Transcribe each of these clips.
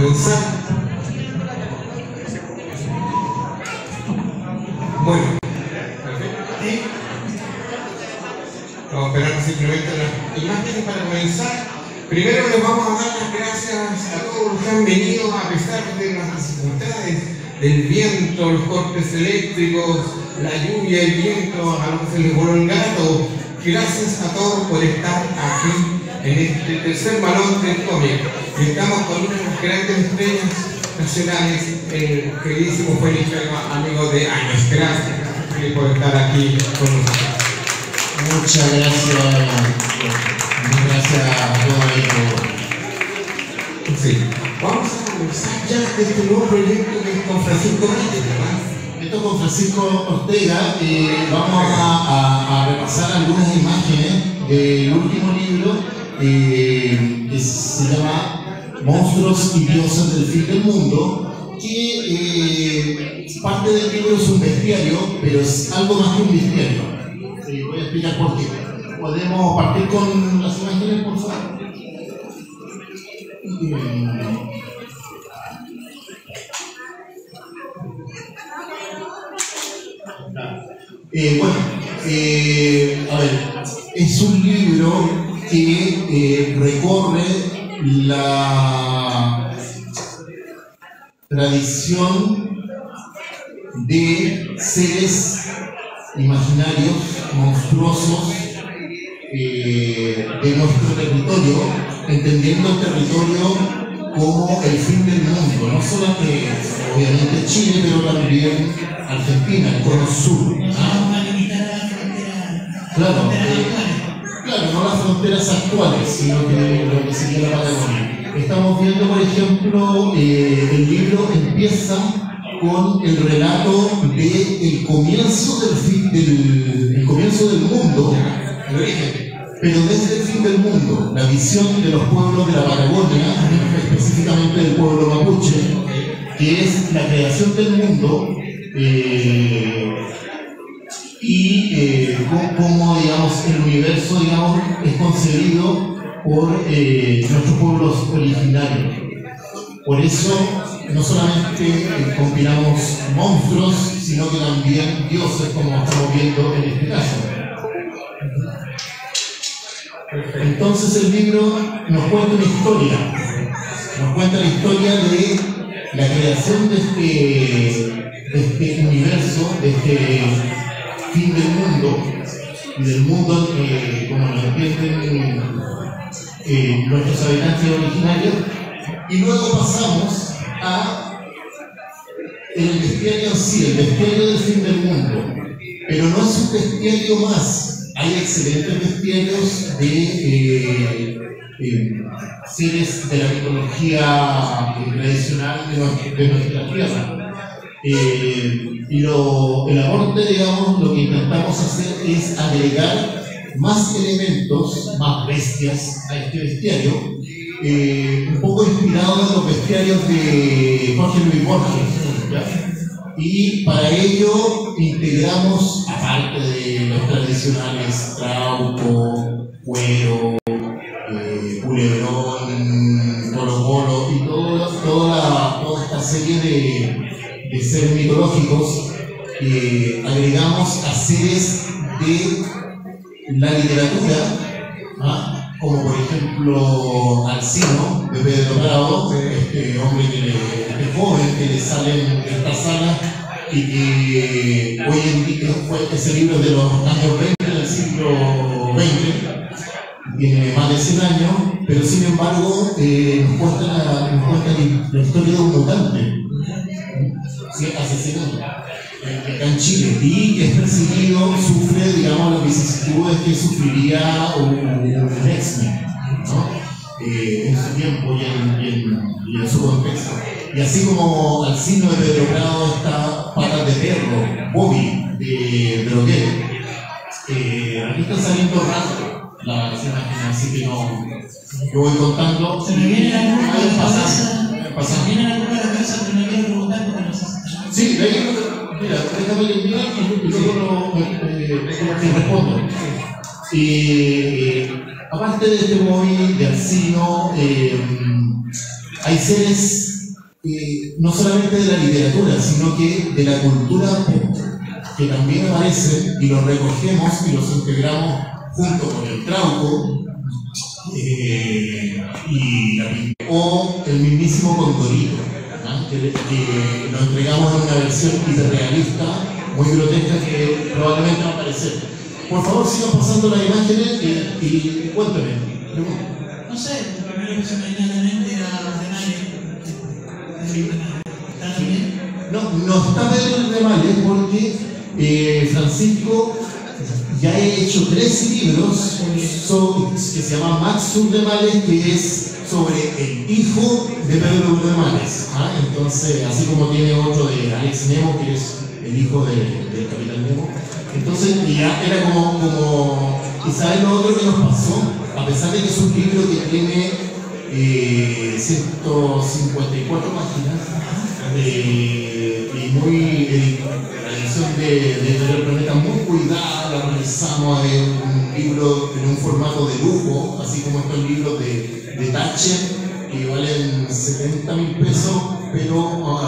vergüenza. Muy bien. Perfecto. Y vamos a esperar simplemente las imágenes para comenzar. Primero les vamos a dar las gracias a todos los que han venido a pesar de las dificultades del viento, los cortes eléctricos, la lluvia, el viento, a los que se les voló el gato. Gracias a todos por estar aquí en este tercer balón del cómic. Estamos con una de las grandes estrellas nacionales, el queridísimo Félix, amigo de años. Gracias por estar aquí con nosotros. Muchas gracias a todos. Sí. Vamos a comenzar ya este nuevo proyecto que es con Francisco Márquez, ¿verdad? Esto con Francisco Ortega. Vamos a repasar algunas imágenes del último libro que se llama Monstruos y Dioses del fin del mundo, que parte del libro es un bestiario, pero es algo más que un bestiario. Voy a explicar por qué. Podemos partir con las imágenes, por favor. A ver, es un libro que recorre la tradición de seres imaginarios, monstruosos, de nuestro territorio, entendiendo el territorio como el fin del mundo, no solo que, obviamente Chile, pero también Argentina, el Cono Sur. Claro, no las fronteras actuales, sino que lo que se llama Patagonia. Estamos viendo, por ejemplo, el libro empieza con el relato del comienzo del fin del comienzo del mundo, el origen, pero desde el fin del mundo, la visión de los pueblos de la Patagonia, específicamente del pueblo mapuche, que es la creación del mundo y cómo, digamos, el universo, digamos, es concebido por nuestros pueblos originarios. Por eso no solamente combinamos monstruos, sino que también dioses, como estamos viendo en este caso. Entonces el libro nos cuenta una historia, de la creación de este universo, de este fin del mundo, y del mundo que, como lo entienden nuestros habitantes originarios, y luego pasamos a el bestiario en sí, el bestiario del fin del mundo. Pero no es un bestiario más, hay excelentes bestiarios de seres de la mitología tradicional de nuestra tierra. El aporte, digamos, lo que intentamos hacer es agregar más elementos, más bestias a este bestiario. Un poco inspirado en los bestiarios de Jorge Luis Borges, ¿ya? Y para ello integramos, aparte de los tradicionales trauco, cuero, culebrón, colo-colo y toda esta serie de seres mitológicos, agregamos a seres de la literatura, ¿ah? Como por ejemplo Alsino, de Pedro Prado, este hombre este joven que le sale en esta sala y que hoy en día fue ese libro de los años 20, del siglo XX, tiene más de 100 años, pero sin embargo nos cuenta la historia de un mutante, ¿sí? Asesinado acá en Chile, y que es perseguido, sufre, digamos, las vicisitudes que sufriría un X-Men, ¿no? En su tiempo y en su contexto. Y así como Alsino de Pedro Prado está Patas de Perro, Bobby de lo que aquí están saliendo rato las imágenes, así que no, yo voy contando. Se me viene alguna de la casa, pero me quiero preguntar porque no sé. Sí, mira, déjame limpiar y luego te respondo. Aparte de este móvil de Alsino, hay seres no solamente de la literatura, sino que de la cultura pop, que también aparece y los recogemos y los integramos junto con el trauco y o el mismísimo Condorito, que lo entregamos en una versión hiperrealista muy grotesca que probablemente va a aparecer. Por favor, sigan pasando las imágenes y cuéntame. No sé, lo primero que se me viene a la mente era Ordenales. ¿Está bien? No está Pedro Urdevalles porque Francisco ya he hecho 3 libros que se llaman Max Urdevalles, que es sobre el hijo de Pedro Urdevalles. Entonces, así como tiene otro de Alex Nemo, que es el hijo del Capitán Nemo. Entonces, ya era como ¿sabes lo otro que nos pasó? A pesar de que es un libro que tiene 154 páginas y la edición del planeta muy cuidada, la realizamos en un libro en un formato de lujo, así como estos libros de Tache, que valen 70.000 pesos, pero a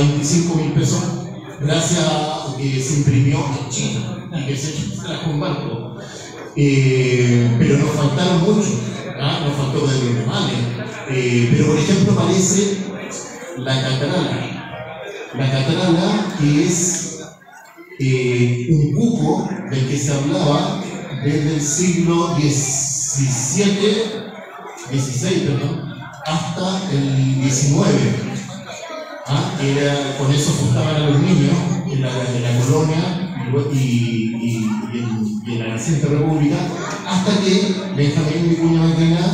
25.000 pesos, gracias a que se imprimió en China y que se trajo un barco. Pero nos faltaron muchos, nos faltó de los animales. Pero por ejemplo aparece la catalana, que es un cuco del que se hablaba desde el siglo XVI, hasta el XIX. Era, con eso juntaban a los niños en la colonia y en la naciente república, hasta que Benjamín Vicuña Mackenna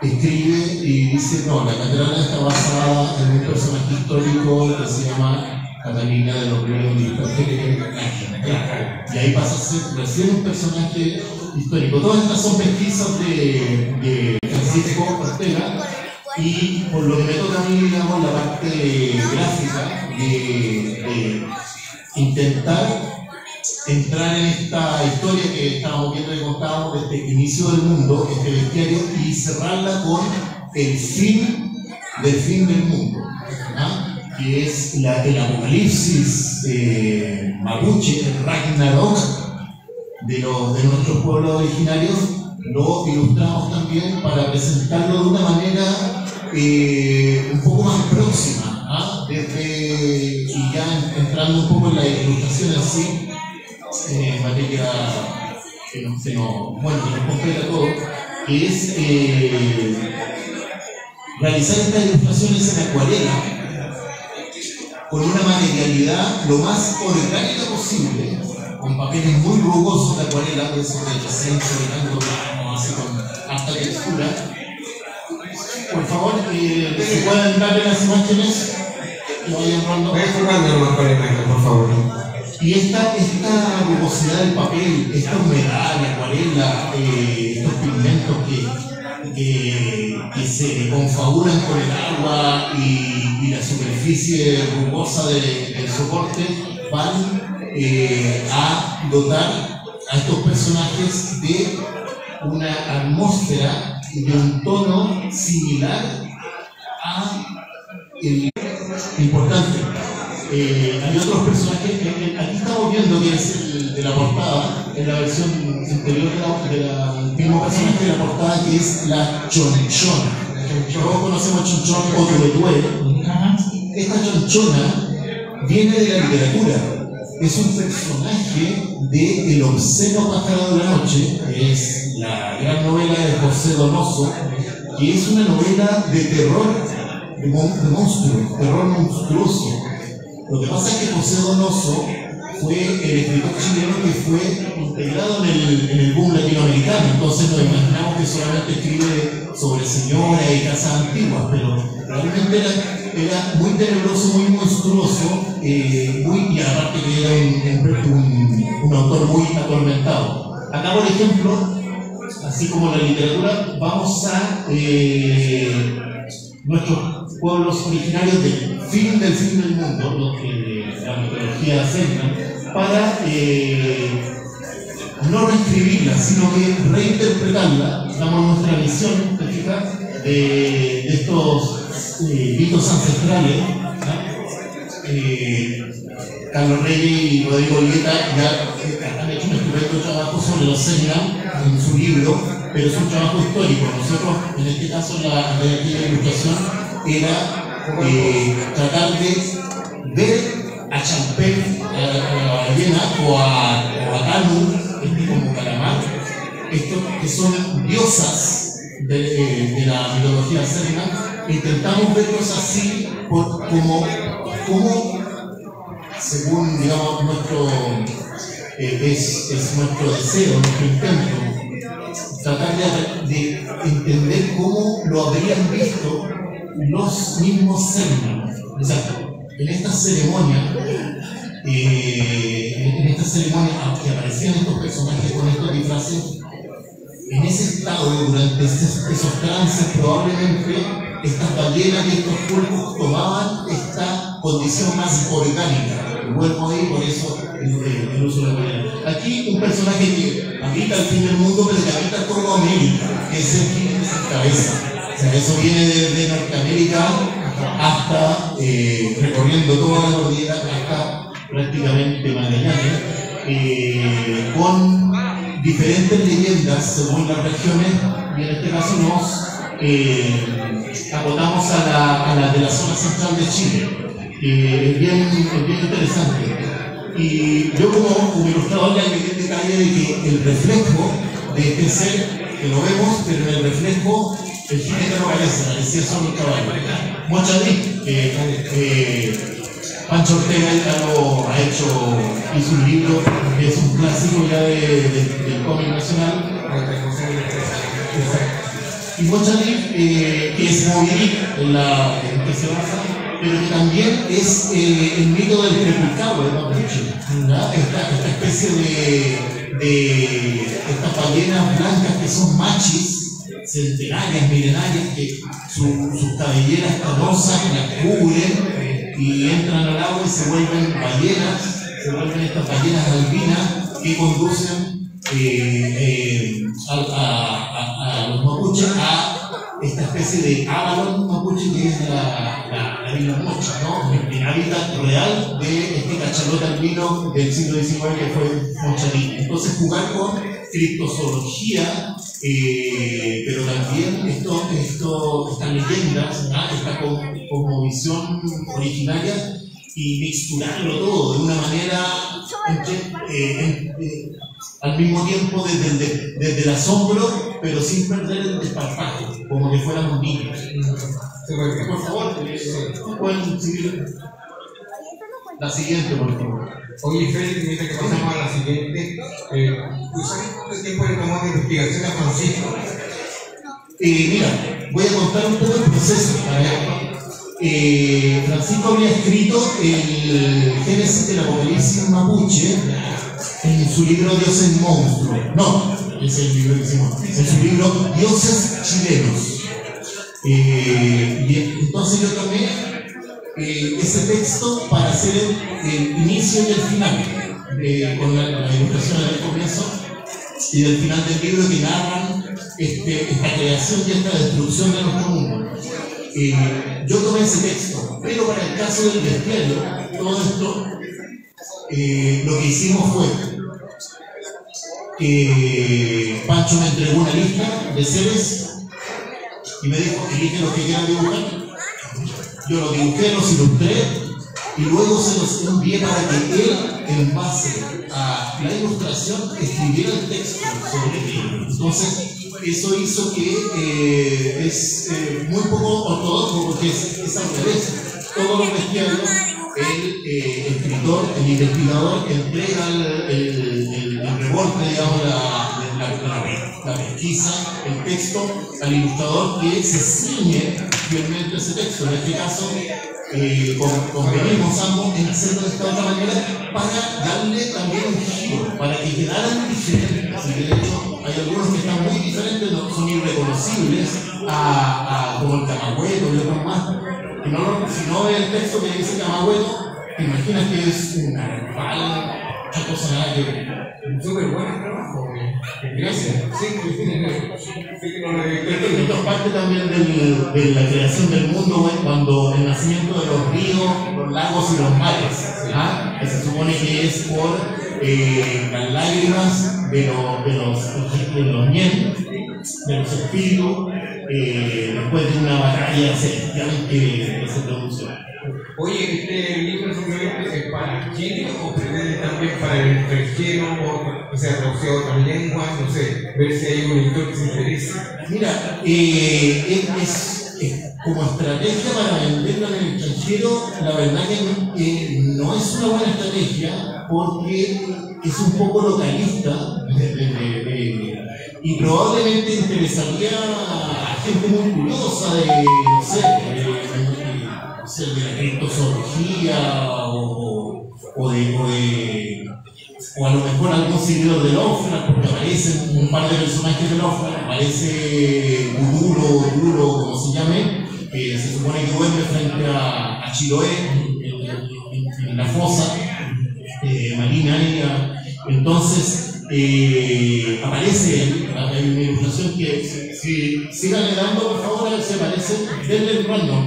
escribe y dice: no, la catalana está basada en un personaje histórico que se llama Catalina de los Ríos de, y ahí pasa a ser recién un personaje histórico. Todas estas son pesquisas de Francisco Ortega. Y por lo que me toca a mí, digamos, la parte gráfica de intentar entrar en esta historia que estamos viendo y contamos desde el inicio del mundo, este bestiario, y cerrarla con el fin del fin del mundo, que es el apocalipsis mapuche, el Ragnarok de nuestros pueblos originarios. Lo ilustramos también para presentarlo de una manera un poco más próxima, desde, y ya entrando un poco en la ilustración en sí, materia que nos completa todo, que es realizar estas ilustraciones en acuarela, con una materialidad lo más orgánica posible, con papeles muy rugosos de acuarela, de esos de 300 y tanto gramos, así con hasta textura. Por favor, si pueden darle las imágenes y vayan rondando. Voy a formando más con imágenes, por favor. Y esta rugosidad del papel, esta humedad, la acuarela, estos pigmentos que se confabulan con el agua y la superficie rugosa del soporte, van a dotar a estos personajes de una atmósfera y de un tono similar a el importante. Hay otros personajes que aquí estamos viendo, que es el de la portada, en la versión interior del mismo personaje de la portada, que es la chonchona. Todos conocemos chonchón o cuero. Esta chonchona viene de la literatura. Es un personaje de El obsceno pájaro de la noche, que es la gran novela de José Donoso, que es una novela de terror, de monstruos, terror monstruoso. Lo que pasa es que José Donoso fue el escritor chileno que fue integrado en el boom latinoamericano, entonces nos imaginamos que solamente escribe sobre señoras y casas antiguas, pero realmente era muy tenebroso, muy monstruoso, y aparte que era un autor muy atormentado. Acá, por ejemplo, así como en la literatura, vamos a nuestros pueblos originarios del fin del mundo, los que la mitología centra, para no reescribirla, sino que reinterpretarla. Damos nuestra visión, ¿te fijas? de estos mitos ancestrales, Carlos Reyes y Rodrigo Olgueta ya han hecho un estupendo trabajo sobre los Selna en su libro, pero es un trabajo histórico. Nosotros, en este caso, la ilustración era tratar de ver a Champén, a la ballena o a Tanu, como calamar, estos que son diosas de la mitología selva. Intentamos verlos así como según, digamos, nuestro es nuestro deseo, nuestro intento, tratar de entender cómo lo habrían visto los mismos selva. Exacto. En esta ceremonia, que aparecían estos personajes con estos disfraces, en ese estado, durante esos trances, probablemente estas ballenas y estos cuerpos tomaban esta condición más orgánica. El cuerpo ahí, por eso el uso de la ballena. Aquí un personaje que habita el fin del mundo, pero que habita todo América, que es el fin de su cabeza. O sea, eso viene desde Norteamérica hasta recorriendo toda la cordillera hasta prácticamente Magallanes, con diferentes leyendas según las regiones, y en este caso nos acotamos a la de la zona central de Chile. Es bien interesante, y yo como ilustrador le agregué el detalle de que el reflejo de este ser, que lo vemos, pero en el reflejo el jinete no aparece, decía son los caballos. Mocha Dick, Pancho Ortega ya lo ha hecho, hizo un libro que es un clásico ya del cómic nacional. Y Mocha Dick, que es Moby en que se basa, pero que también es el mito del crepuscado de Mapuche, esta especie de estas ballenas blancas que son machis, centenarias, milenarias, que sus cabelleras canosas las cubren y entran al agua y se vuelven ballenas, se vuelven estas ballenas albinas que conducen a los mapuches a esta especie de Avalon mapuche, que es la isla Mocha, ¿no? El hábitat real de este cachalote albino del siglo XIX que fue Mocharín. Entonces jugar con criptozoología, pero también estas leyendas, esta cosmovisión originaria, y mixturarlo todo de una manera al mismo tiempo desde el asombro, pero sin perder el desparpajo, como que fuéramos niños. Por favor, pueden seguir la siguiente, por favor. Oye, Félix, mientras que pasamos a la siguiente, ¿tú sabes cuánto tiempo le tomó la investigación a Francisco? Mira, voy a contar un poco el proceso. Francisco había escrito el Génesis del Apocalipsis Mapuche en su libro Dioses Monstruos. No, es el libro que hicimos. En su libro Dioses Chilenos. Y entonces yo tomé ese texto para hacer el inicio y el final, con la ilustración del comienzo y del final del libro, que narran esta creación y esta destrucción de nuestro mundo. Yo tomé ese texto, pero para el caso del bestiario, todo esto, lo que hicimos fue Pancho me entregó una lista de seres y me dijo: elige los que quieran dibujar. Yo los dibujé, los ilustré y luego se los envié para que él, en base a la ilustración, escribiera el texto sobre el libro. Entonces, eso hizo que es muy poco ortodoxo, porque es al revés. Todos los bestiarios, el escritor, el investigador, entrega el reporte, digamos, la pesquisa, el texto, al ilustrador, que se ciñe fielmente ese texto. En este caso, convenimos ambos en hacerlo de esta otra manera, para darle también un giro, para que quedaran diferentes. Así que, de hecho, hay algunos que están muy diferentes, no son irreconocibles, como el camagüeto y otros más. Si no ves el texto que dice camagüeto, te imaginas que es un narval Una cosa nada que ver. Súper buen trabajo, gracias. Sí, que no lo he visto. Esto es parte también de la creación del mundo, ¿eh? Cuando el nacimiento de los ríos, los lagos y los mares, ¿ah? Que se supone que es por las lágrimas de los nietos, de los espíritus, después de una batalla celestial que se produce. Oye, ¿este libro simplemente es para chilenos o pretende también para el extranjero o sea, traducido a otras lenguas? No sé, ver si hay un editor que se interesa. Mira, es como estrategia para venderlo en el extranjero, la verdad que no es una buena estrategia porque es un poco localista y probablemente interesaría a gente muy curiosa de, no sé, de la criptozoología o a lo mejor algún seguidor de Lofra, porque aparecen un par de personajes de Lofra, aparece Guduro, como se llame, que se supone que duerme frente a Chiloé en la fosa marina. Entonces aparece, hay una ilustración que si sigan dando, por favor, se aparece desde el random.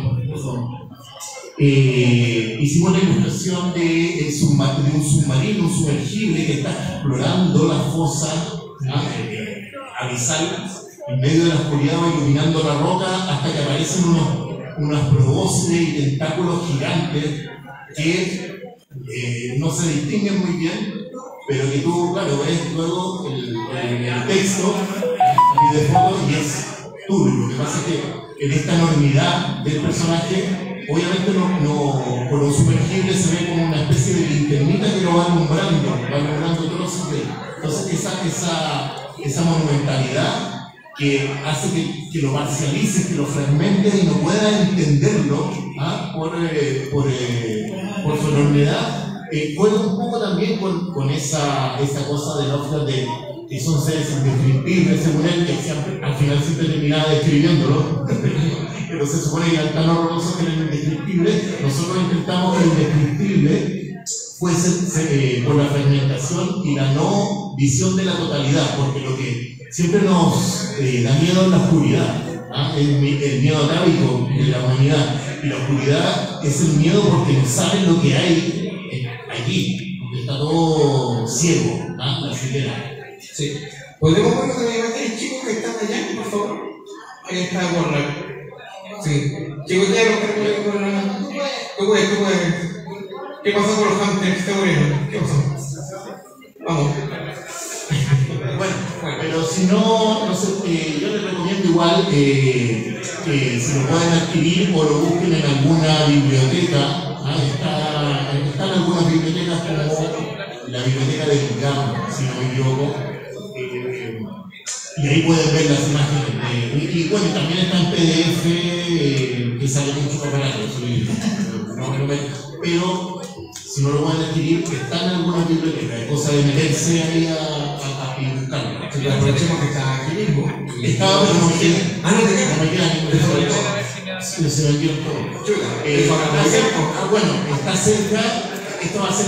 Hicimos la ilustración de un submarino, un sumergible que está explorando la fosa abisal en medio de la oscuridad, iluminando la roca hasta que aparecen unas probóscides y tentáculos gigantes que no se distinguen muy bien, pero que tú, claro, ves luego el texto y de fondo y es turbio. Lo que pasa es que en esta enormidad del personaje, obviamente por lo sumergible se ve como una especie de linternita que lo va alumbrando trozos de él. Entonces esa monumentalidad que hace que lo parcialices, que lo fragmentes y no puedas entenderlo por su enormidad, juega un poco también con esa cosa de Lofra de que son seres indescriptibles según él, que al final siempre terminaba describiéndolo. Pero se supone que al tan horroroso que era indescriptible, nosotros intentamos que el indescriptible fuese por la fragmentación y la no visión de la totalidad, porque lo que siempre nos da miedo es la oscuridad, el miedo atávico de la humanidad. Y la oscuridad es el miedo porque no saben lo que hay aquí, porque está todo ciego, la ceguera. Sí. ¿Podemos ver el chico que está allá, por favor? Ahí está Borra. Sí, llegó ya lo con la... Tú puedes. ¿Qué pasó con los hunters? Está bueno. ¿Qué pasó? Vamos. Bueno, pero si no sé, yo les recomiendo igual que se lo pueden adquirir o lo busquen en alguna biblioteca. Están algunas bibliotecas como la biblioteca de Picamo, si no me equivoco. Y ahí pueden ver las imágenes de Wiki. Bueno, también está en PDF, que sale mucho papelato, pero si no lo van a adquirir, están en algunas bibliotecas. Es cosa de meterse ahí a pintarlo. Aprovechemos que está aquí mismo. Estaba, pero no me queda. No me queda. Se vendió todo. Bueno, está cerca. Esto va a ser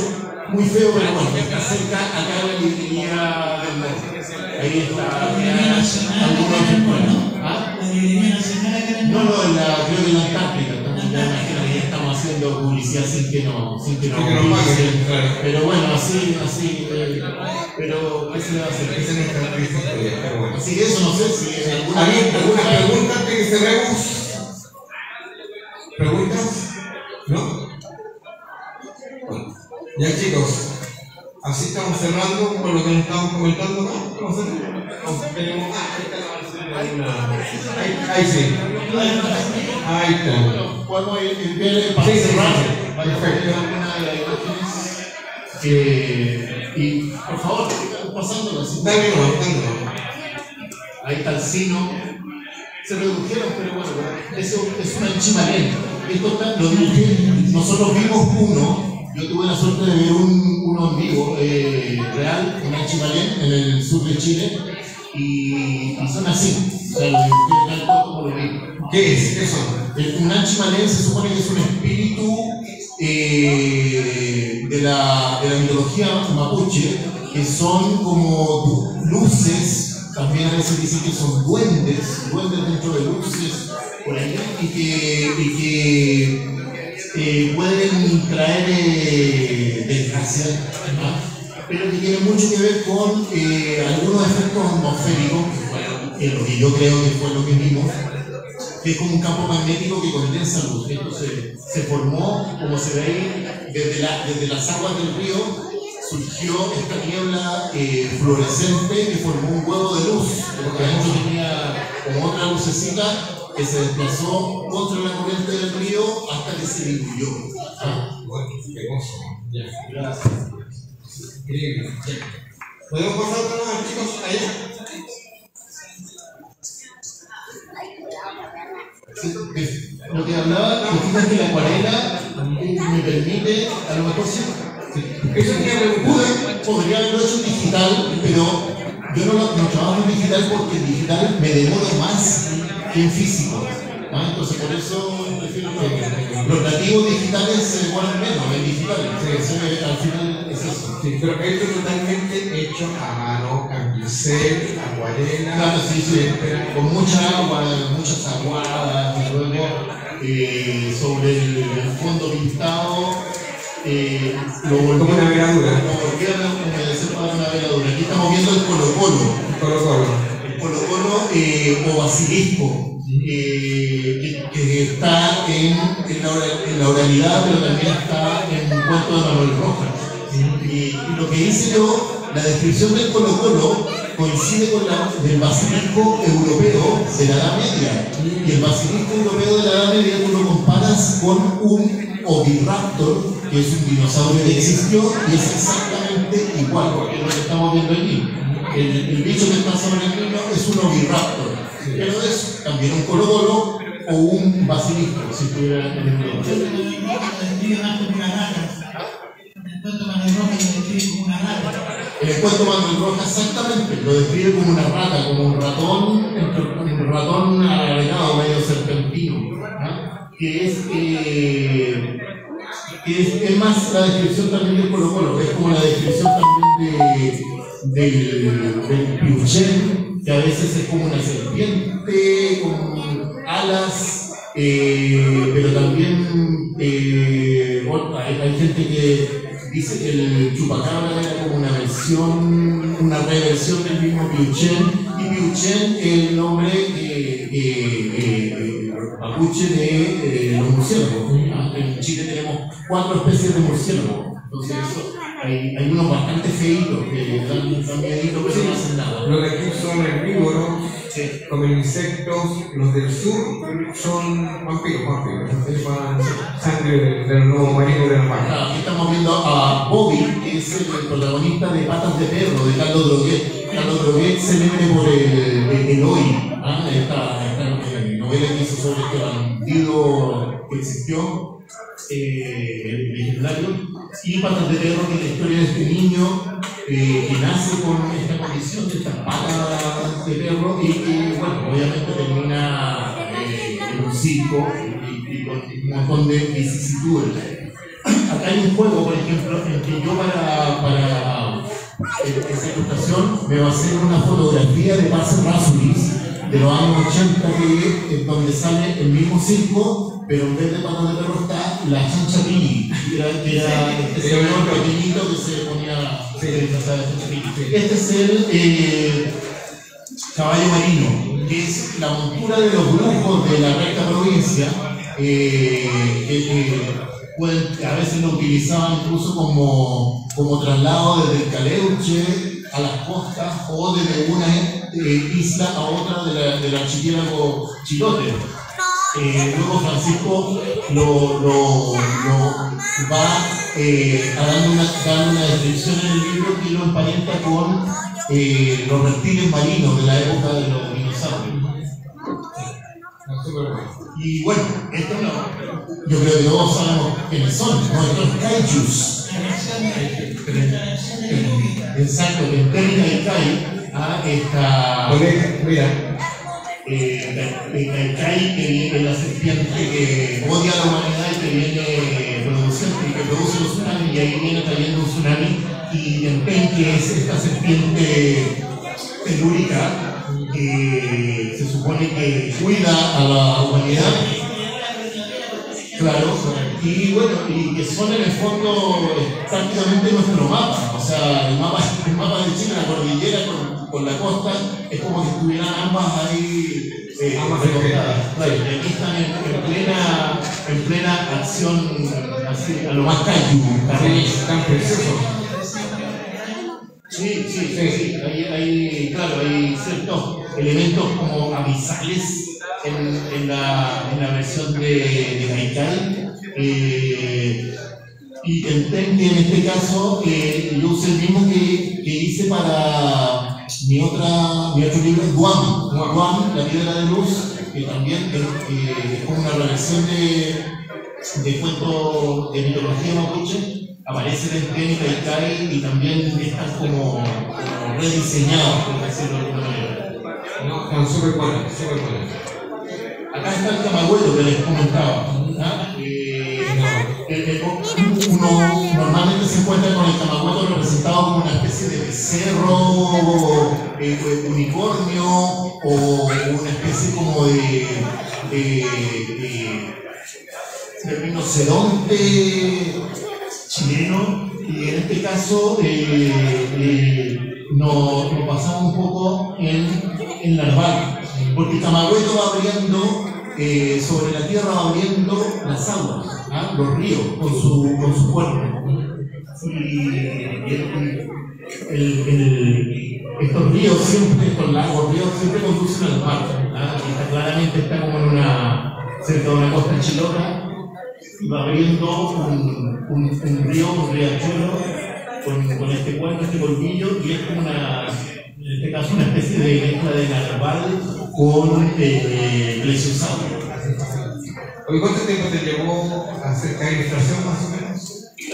muy feo, pero bueno, está cerca acá de la librería del norte. Ahí está la librería nacional. No, creo que en la Antártica. Ahí estamos haciendo publicidad sin que nos paguen. Pero bueno, así. Pero ¿qué se le va a hacer? Así que eso no sé si alguna pregunta antes que cerremos. ¿Preguntas? ¿No? Bueno, ya chicos. Así estamos cerrando con lo que nos estamos comentando, ¿no? ¿Cómo se llama? Ahí sí. Ahí está. Podemos enviarle para cerrar. Perfecto. Y por favor, pasándolo así. Ahí está Alsino. Se redujeron, pero bueno, eso es una anchimalén. Esto está, lo dibujé. Nosotros vimos uno. Yo tuve la suerte de ver uno en vivo, real, en anchimalén, en el sur de Chile, y son así, o sea, lo dibujé tal cual como lo vi. ¿Qué es eso? Un anchimalén se supone que es un espíritu de la mitología mapuche, que son como luces, también a veces dicen que son duendes dentro de luces, por ahí, y que pueden traer desgracia, pero que tiene mucho que ver con algunos efectos atmosféricos, que lo que yo creo que fue lo que vimos, que es como un campo magnético que condensa luz. Entonces se formó, como se ve ahí, desde las aguas del río surgió esta niebla fluorescente que formó un huevo de luz, porque adentro tenía como otra lucecita que se desplazó contra la corriente del río hasta que se diluyó. Ah, bueno, qué gozo. Ya, gracias. Increíble. ¿Podemos pasar todos los chicos allá? Sí, lo que hablaba es que la acuarela me permite, a lo mejor sí, eso es que podría haberlo hecho digital, pero yo no trabajo en digital porque en digital me demoro más que en físico. ¿Ah? Entonces por eso prefiero los nativos digitales se demoran menos, en digital, al final es eso. Sí, pero esto es totalmente hecho a mano, a pincel, acuarela, claro, sí, con mucha agua, muchas aguadas, luego sobre el fondo pintado, lo volvieron como una veladura. Aquí estamos viendo el colo-colo. El colo-colo o basilisco. Que está en la oralidad, pero también está en un cuento de Manuel Rojas. Y lo que hice yo, la descripción del colo-colo coincide con la del basilisco europeo de la Edad Media. Y el basilisco europeo de la Edad Media tú lo comparas con un oviraptor, que es un dinosaurio que existió, y es exactamente igual, porque es lo que estamos viendo aquí. El bicho que está sobre el niño es un oviraptor. Pero es también un colo-colo o un basilisco, si tuviera en el mundo. El cuento Manuel Rojas, exactamente, lo describe como una rata, como un ratón, alargado, medio serpentino, ¿verdad? Que es más la descripción también del colo-colo, es como la descripción también del Piuchén, que a veces es como una serpiente con alas, pero también bueno, hay gente que dice que el chupacabra era como una reversión del mismo Piuchén, y Piuchén es el nombre mapuche de los murciélagos. En Chile tenemos 4 especies de murciélagos, entonces eso. Hay unos bastante feitos que dan miedito, pero no hacen nada. Los de aquí son herbívoros, sí. Comen insectos. Los del sur son vampiros. Sangre del nuevo marido de la marca. Aquí estamos viendo a Bobby, que es el protagonista de Patas de Perro, de Carlos Droguet. Carlos Droguet, célebre por el hoy, esta novela que hizo sobre este bandido que existió. Legendario, y Patas de Perro, que es la historia de este niño que nace con esta condición de estas patas de perro y que, bueno, obviamente termina en un circo y con un montón de vicisitudes. Acá hay un juego, por ejemplo, en que yo para esa ilustración me basé en una fotografía de Paz Rasulis de los años 80, que es donde sale el mismo circo, pero en vez de Patas de Perro está la chancha mini, que era este señor pequeñito que se ponía disfrazado de chancha mini. Este es el caballo marino, que es la montura de los brujos de la recta provincia, que a veces lo utilizaban incluso como traslado desde el Caleuche a las costas o desde una isla a otra del archipiélago Chiloé. Luego Francisco lo va a dar una descripción en el libro que lo emparenta con los reptiles marinos de la época de los dinosaurios. Y bueno, esto no, yo creo que todos sabemos quiénes son, estos kaijus. Exacto, que técnica y kai. Mira, Caicay, que viene la serpiente que odia a la humanidad y que viene produciendo y que produce los tsunamis, y ahí viene trayendo un tsunami, y el Pei, que es esta serpiente telúrica que se supone que cuida a la humanidad. Claro, y bueno, y que son en el fondo prácticamente nuestro mapa, o sea, el mapa de Chile, la cordillera con la costa, es como si estuvieran ambas ahí recortadas. Claro, y aquí están en plena acción, así, a lo más cayu, tan precioso. Sí. Hay ciertos elementos como abisales en la versión de Caicay, y el técnico en este caso yo usé el mismo que hice para mi otro libro, Guam, la piedra de luz, que también es como una relación de cuentos de mitología mapuche. Aparecen en Ken y Caicay y también están como rediseñados, por decirlo de alguna manera. No, súper buenas. Acá está el camagüeto que les comentaba. Uno normalmente se encuentra con el camagüeto representado como una especie de becerro, unicornio, o una especie como de rinoceronte chileno, y en este caso nos basamos un poco en larval, porque el camagüeto va abriendo sobre la tierra, va abriendo las aguas, los ríos con su cuerpo, y estos ríos siempre, estos lagos, ríos siempre conducen al mar, y claramente está como en cerca de una costa chilota, y va abriendo un río, un riachuelo con este cuerpo, este colmillo, y es como en este caso una especie de mezcla de narval con plesiosaurio. ¿Cuánto tiempo te llevó a hacer cada ilustración más o menos?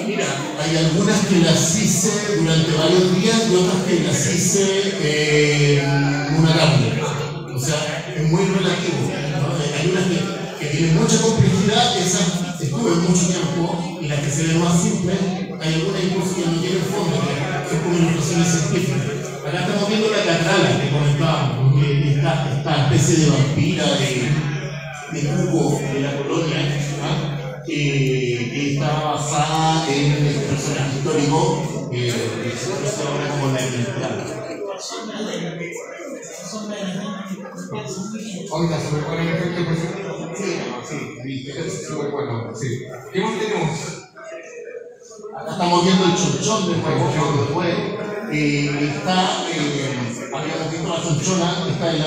Mira, hay algunas que las hice durante varios días y otras que las hice en una tarde. O sea, es muy relativo, ¿no? Hay unas que tienen mucha complejidad, esas estuve mucho tiempo, y las que se ven más simples, hay algunas incluso que no tienen fondo, son como ilustraciones científicas. Acá estamos viendo la Catalina que comentábamos, esta especie de vampira de cubo de la colonia, que está basada en el personaje histórico que se conoce ahora como la identidad. Oiga, súper bueno el efecto presentado. Sí, es súper bueno. Sí. ¿Qué más tenemos? Acá estamos viendo el chonchón del juego. Habíamos visto la chunchona, está en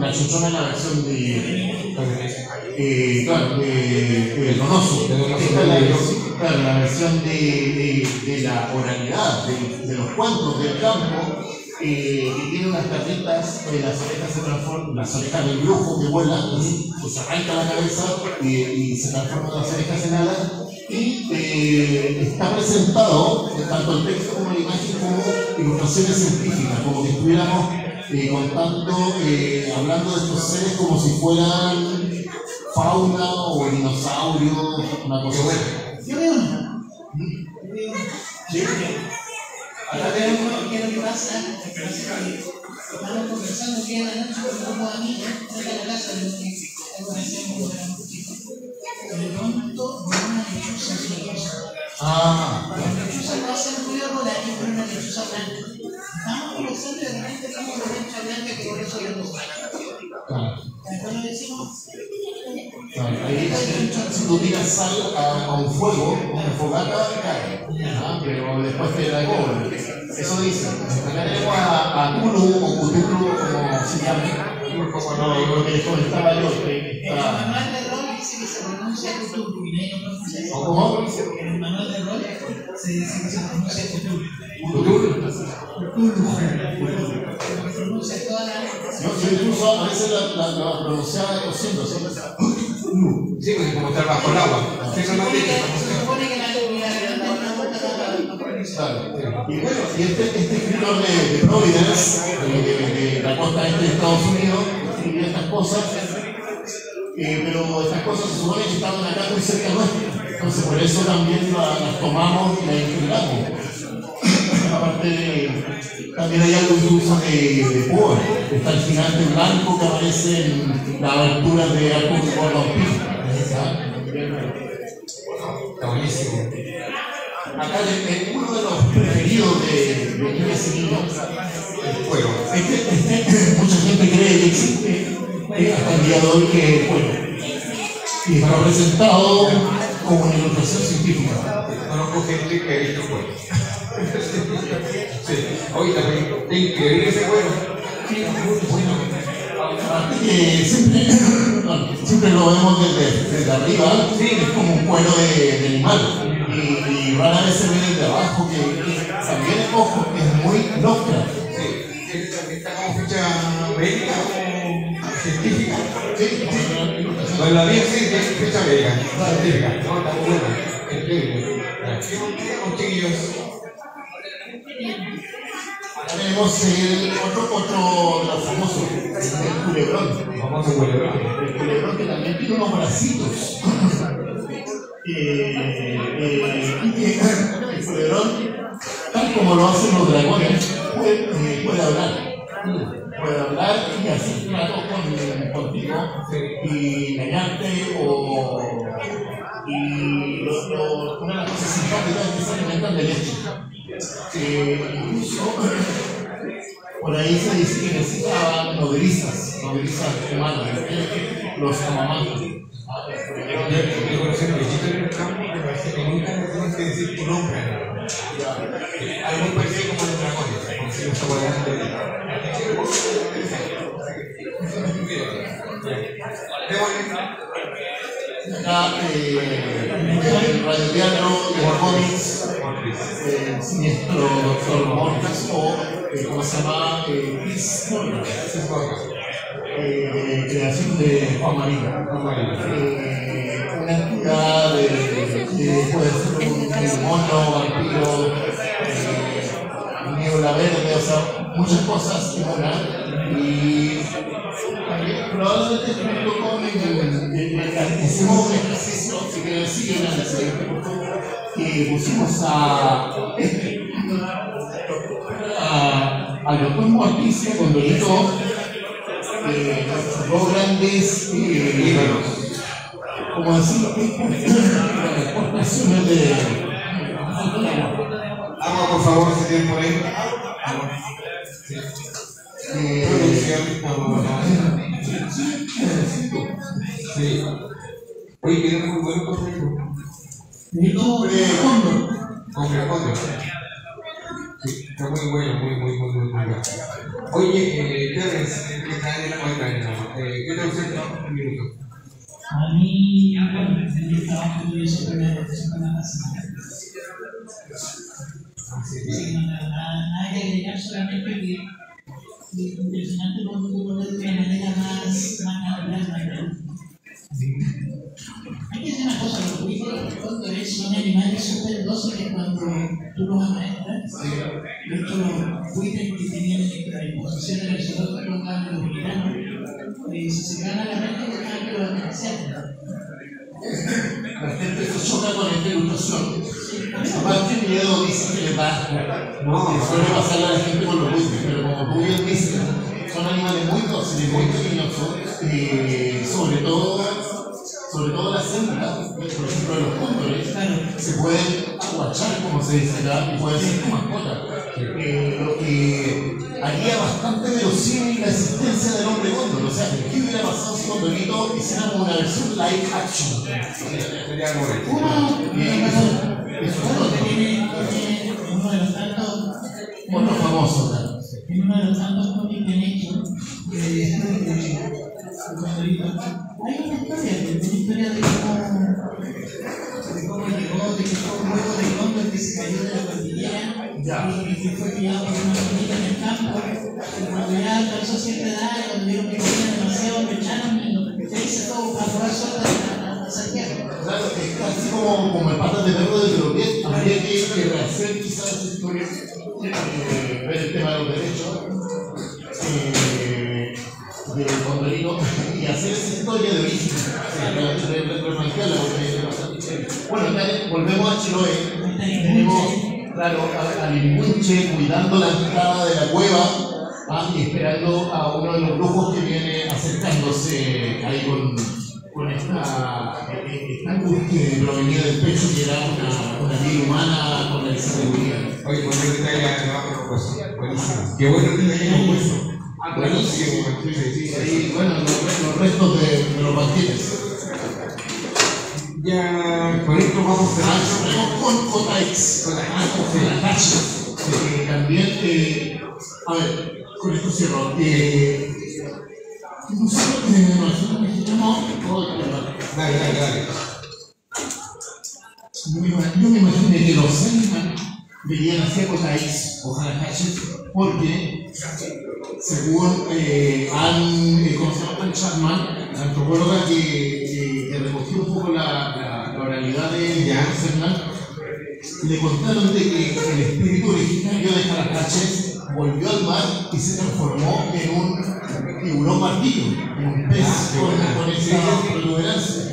la chunchona en la versión de Donoso, esta es la versión de la oralidad, de los cuentos del campo, que tiene unas carritas, las orejas se transforman, las orejas del brujo que vuelan, se arranca la cabeza y se transforman las orejas en alas, y está presentado, tanto el texto como la imagen, como ilustraciones científicas, como que estuviéramos hablando de estos seres como si fueran fauna o dinosaurios, una cosa así. Ahora tenemos qué es lo que pasa, estamos conversando que en la noche con un grupo de amigos, en la casa de los que de pronto voló una lechuza blanca. Cuando la lechuza pasa el ruido volar y fue una lechuza blanca. Vamos conversando y de repente vemos una lechuza blanca que voló sobre el lugar. Después nos decimos. Ahí si tú tiras sal a un fuego, una fogata, cae. Pero después te la cobran. Eso dice. Acá tenemos a Cthulhu o Cthulhu, como se llama. Lo que les comentaba yo. Dice que se pronuncia Cthulhu y no pronuncia Cthulhu. En el manual de rol se dice que se pronuncia Cthulhu. Se pronuncia toda la letra. Yo incluso a veces la pronunciaba tosiendo, siempre está. Sí, porque como está bajo el agua. Se supone que la lengua. Y bueno, y este escritor de Providence, de la costa este de Estados Unidos, escribió estas cosas, pero estas cosas se supone que estaban acá muy cerca nuestra, entonces por eso también las tomamos y las integramos. Aparte, también hay algo de Poe, está el gigante blanco que aparece en la aventura de Arco de Polo. Está buenísimo. Acá uno de los preferidos de los niños y niños, el cuero. Mucha gente cree que existe hasta el día de hoy que es cuero. Y está presentado como una ilustración científica. Conozco gente que ha visto cuero. Sí. Oye, también, increíble ese cuero. Sí, muy bueno. Aparte que siempre lo vemos desde arriba, sí, es como un cuero de animal. Y rara vez se ve desde abajo, que también el ojo es muy Lofra. Sí, está como ficha médica, como científica. Sí, sí. La vida sí es ficha médica, científica. No, está muy buena. Increíble. ¿Qué contigo, chiquillos? Ahora tenemos el otro de los famosos, el culebrón. El famoso culebrón. El culebrón que también tiene unos bracitos. El culebrón, tal como lo hacen los dragones, puede hablar. Puede hablar y hacer tratos contigo y engañarte. Una de las cosas simpáticas es que se alimentan de leche. Incluso por ahí se dice que necesitaban nodrizas humanas, los amamantes. Yo conocí a un bichito en el campo que parece que nunca le tienes que decir tu nombre. Algo parecido como los dragones, como si los tomaran de vida. Acá, en Radio Teatro, los cómics, siniestro Doctor Mortas o, ¿cómo se llama? Chris Mortas. Creación de Juan María. Una entidad de puede ser un mono, vampiro, niebla verde, o sea, muchas cosas en una. Y también probablemente junto con hicimos un ejercicio, si quieren decir, que pusimos a los dos morticios con Dorito. Dos grandes ídolos, como decirlo, exportaciones de agua, por favor, si tienen por ahí. Sí. Oye, quedan muy buenos consejos. Mi nombre es Condor. Sí, está muy bueno, muy bueno. Oye, ¿qué está en la cuenta? ¿Qué te gusta? Un minuto. A mí, bueno, el trabajo de eso fue una profesión para la semana. Nada que agregar, solamente que es impresionante cómo tú pones de una manera más natural, más grande. Hay que decir una cosa, los cuídeos son animales súper dóciles cuando tú los amaestras. De hecho, los cuídeos que tenían la disposición de los soldados los gitanos, si se gana la mente, que dejan que lo acarician. La gente se choca con esta ilustración. Aparte, el miedo dice que le pasa. No, suele pasar a la gente con los cuídeos, pero como tú bien dices, son animales muy dóciles, muy cariñosos, sobre todo las hembras, por ejemplo de los cóndores, se pueden aguachar, como se dice acá, y pueden ser tu mascota. Lo que haría bastante verosímil la existencia del hombre cóndor. O sea, ¿qué hubiera pasado si Condorito hiciéramos una versión live action? Sería como uno de los tantos. Otro famoso, en uno de los tantos cómics que han hecho, hay una historia, de cómo llegó, de que fue un huevo de cóndor que se cayó de la cordillera y que fue criado por una familia en el campo, y cuando ya alcanzó cierta edad, cuando vieron que tenía demasiado, lo echaron y lo hizo todo para probar suerte a Santiago. Claro, es casi como el Patas de Perro de Chiloé, habría que rehacer quizás esa historia, ver el tema de los derechos, de Condorito. historia de origen. Bueno, volvemos a Chiloé. Tenemos, claro, al Ilimuinche cuidando la entrada de la cueva. Ah, y esperando a uno de los brujos que viene acercándose ahí con esta angustia que provenía del pecho, que era una vida humana con la inseguridad. Oye, bueno, que está ahí abajo los huesos. Buenísimo. Qué bueno que está ahí los huesos. Buenísimo. Sí, bueno, los restos de los banquines. Ya, con esto vamos a cerrar. Con Cotax. Con también, a ver. Con esto cierro. Nosotros tenemos mexicanos. Dale. Yo me imaginé que los animales venían hacia Cotaís o Jarakaches porque, según Anne Chapman, la antropóloga que recogió un poco la oralidad de Anne, le contaron de que el espíritu originario de Jarakaches volvió al mar y se transformó en un tiburón martillo, en un pez con esa protuberancia.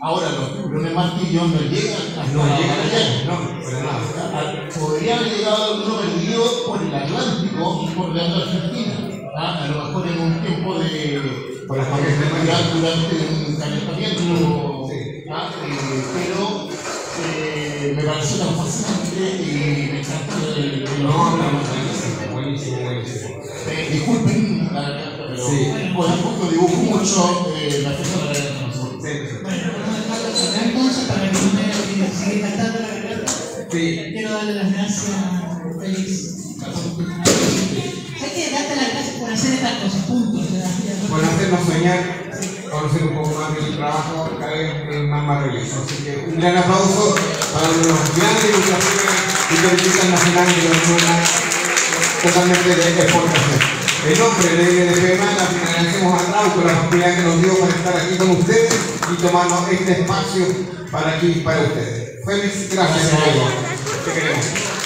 Ahora, los tiburones martillos no llegan hasta allá. Podría haber llegado uno perdido por el Atlántico y por la Argentina. A lo mejor en un tiempo de durante un calentamiento. Pero me pareció tan fascinante y me encantó el buenísimo. Disculpen, pero tampoco dibujo mucho la fecha de la garganta. Entonces, para que no me siga cantando la garganta, quiero darle las gracias a ustedes. Hay que darte las gracias por hacer estas cosas, punto. Por hacernos soñar, conocer un poco más del trabajo, cada vez es más maravilloso. Así que un gran aplauso para los grandes divulgadores nacionales de la zona. Totalmente de exportación. En nombre de IDFM, le agradecemos a Trauco la oportunidad que nos dio para estar aquí con ustedes y tomarnos este espacio para ustedes. Feliz, gracias, amigos. Te queremos.